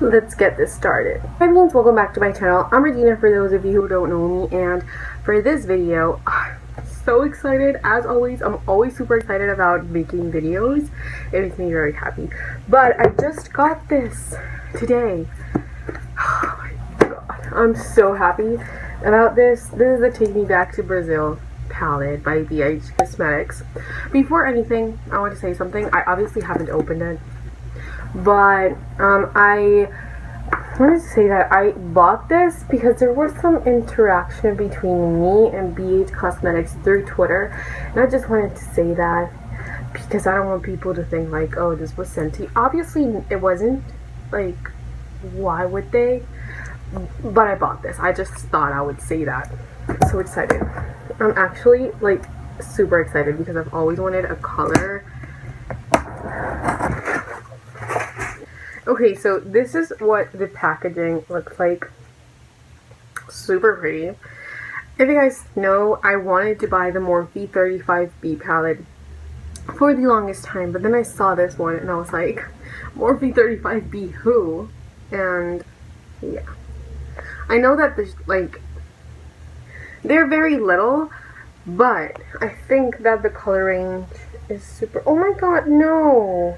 Let's get this started. Hi everyone, welcome back to my channel. I'm Regina for those of you who don't know me, and for this video I'm so excited. As always, I'm always super excited about making videos. It makes me very happy. But I just got this today. Oh my god, I'm so happy about this. This is the Take Me Back to Brazil palette by BH Cosmetics. Before anything, I want to say something. I obviously haven't opened it, but I wanted to say that I bought this because there was some interaction between me and BH Cosmetics through Twitter, and I just wanted to say that because I don't want people to think like, oh, this was sent to you. Obviously it wasn't, like, why would they? But I bought this. I just thought I would say that. I'm so excited. I'm actually, like, super excited because I've always wanted a color. Okay, so this is what the packaging looks like. Super pretty. If you guys know, I wanted to buy the Morphe 35B palette for the longest time, but then I saw this one and I was like, Morphe 35B who? And yeah. I know that there's, like, they're very little, but I think that the color range is super... Oh my god, no!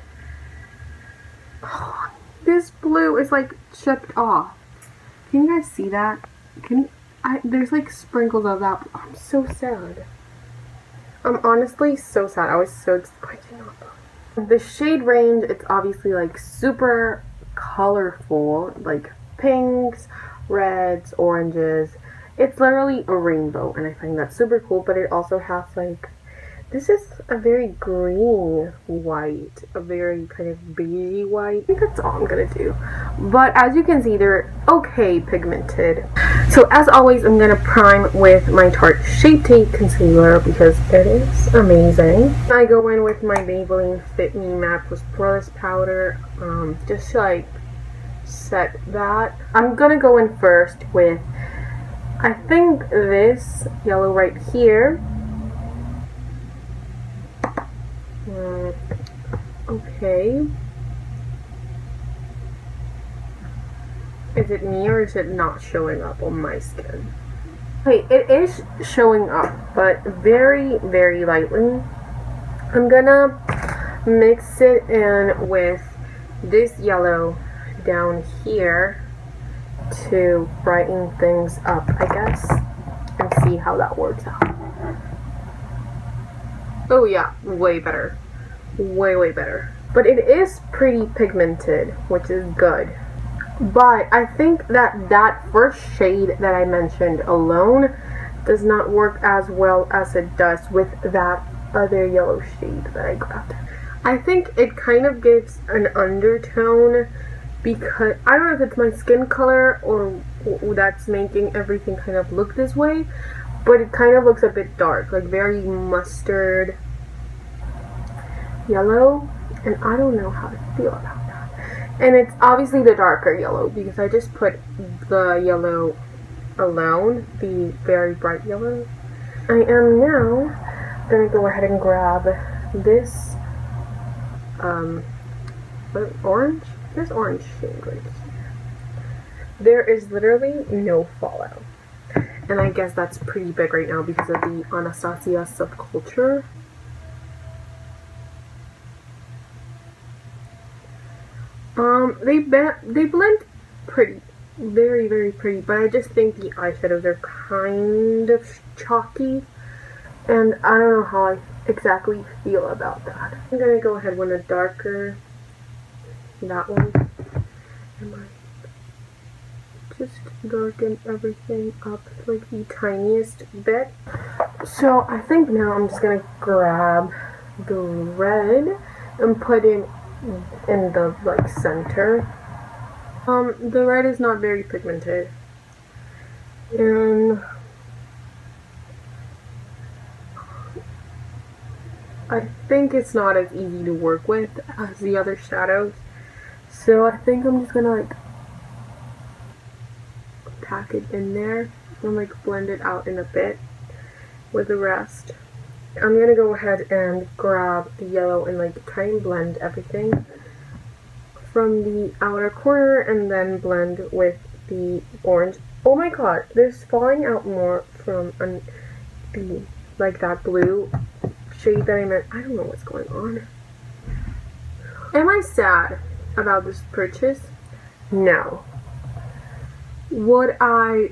Oh, this blue is, like, chipped off. Can you guys see that? There's, like, sprinkles of that. Oh, I'm so sad. I'm honestly so sad. I was so excited. The shade range, it's obviously, like, super colorful. Like, pinks, reds, oranges. It's literally a rainbow, and I find that super cool, but it also has, like... This is a very green white, a very kind of beigey white. I think that's all I'm gonna do. But as you can see, they're okay pigmented. So as always, I'm gonna prime with my Tarte Shape Tape concealer because it is amazing. I go in with my Maybelline Fit Me Matte with Poreless Powder, just to, like, set that. I'm gonna go in first with, I think, this yellow right here. Okay. Is it me or is it not showing up on my skin? Okay, it is showing up, but very, very lightly. I'm gonna mix it in with this yellow down here to brighten things up, I guess, and see how that works out. Oh yeah, way better. Way better. But it is pretty pigmented, which is good. But I think that that first shade that I mentioned alone does not work as well as it does with that other yellow shade that I grabbed. I think it kind of gives an undertone because I don't know if it's my skin color or that's making everything kind of look this way, but it kind of looks a bit dark, like very mustard yellow, and I don't know how to feel about that. And it's obviously the darker yellow because I just put the yellow alone, the very bright yellow. I am now gonna go ahead and grab this orange? This orange shade right here. There is literally no fallout. And I guess that's pretty big right now because of the Anastasia subculture. They blend pretty, very pretty, but I just think the eyeshadows are kind of chalky, and I don't know how I exactly feel about that. I'm gonna go ahead with a darker, that one, and I just darken everything up like the tiniest bit. So I think now I'm just gonna grab the red and put in the, like, center. The red is not very pigmented, and I think it's not as easy to work with as the other shadows, so I think I'm just gonna, like, pack it in there and, like, blend it out in a bit with the rest. I'm gonna go ahead and grab the yellow and, like, try and blend everything from the outer corner and then blend with the orange. Oh my god, there's falling out more from the, like, that blue shade that I meant. I don't know what's going on. Am I sad about this purchase? No. Would I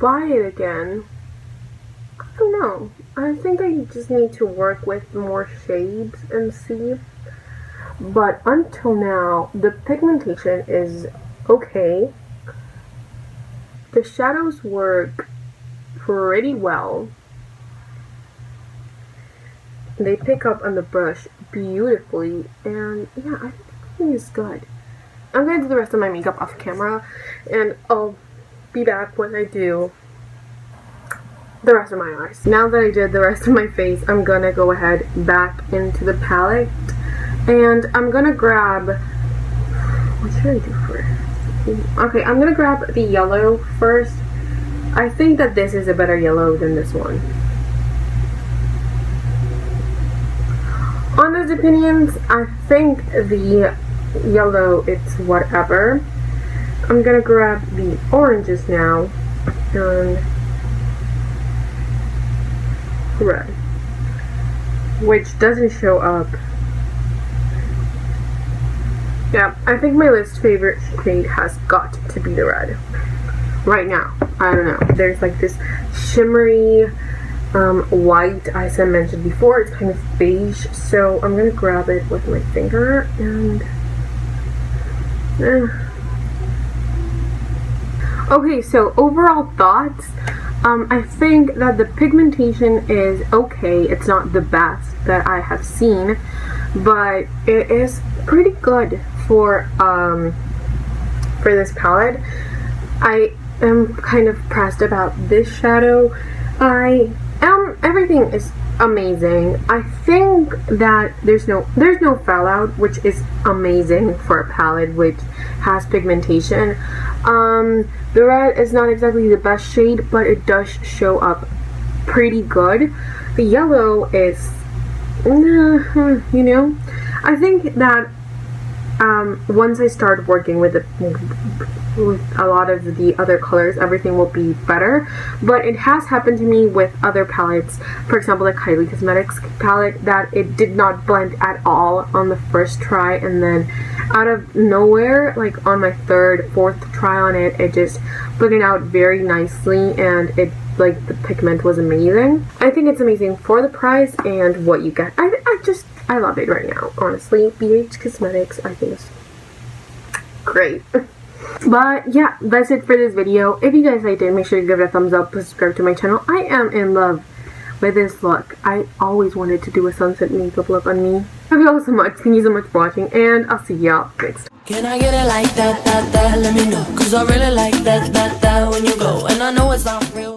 buy it again? I don't know. I think I just need to work with more shades and see. But until now, the pigmentation is okay. The shadows work pretty well. They pick up on the brush beautifully. And yeah, I think everything is good. I'm going to do the rest of my makeup off camera. And I'll be back when I do the rest of my eyes. Now that I did the rest of my face, I'm going to go ahead back into the palette. And I'm going to grab... what should I do first? Okay, I'm gonna grab the yellow first. I think that this is a better yellow than this one. Honest opinions, I think the yellow, it's whatever. I'm gonna grab the oranges now and red, which doesn't show up. Yeah, I think my least favorite shade has got to be the red. Right now, I don't know. There's like this shimmery white, as I mentioned before. It's kind of beige, so I'm gonna grab it with my finger and... Okay, so overall thoughts. I think that the pigmentation is okay. It's not the best that I have seen, but it is pretty good for this palette. I am kind of pressed about this shadow. Everything is amazing. I think that there's no fallout, which is amazing for a palette which has pigmentation. The red is not exactly the best shade, but it does show up pretty good. The yellow is, you know, I think that once I start working with a lot of the other colors, everything will be better. But it has happened to me with other palettes, for example the Kylie Cosmetics palette, that it did not blend at all on the first try, and then out of nowhere, like on my third, fourth try on it, it just blended out very nicely, and it, like, the pigment was amazing. I think it's amazing for the price and what you get. I love it right now, honestly. BH Cosmetics, I think it's great. But yeah, that's it for this video. If you guys liked it, make sure you give it a thumbs up, subscribe to my channel. I am in love with this look. I always wanted to do a sunset makeup look on me. Love you all so much. Thank you so much for watching, and I'll see y'all next time. Can I get it like that, that, that? Let me know, cause I really like that, that, that when you go, and I know it's not real.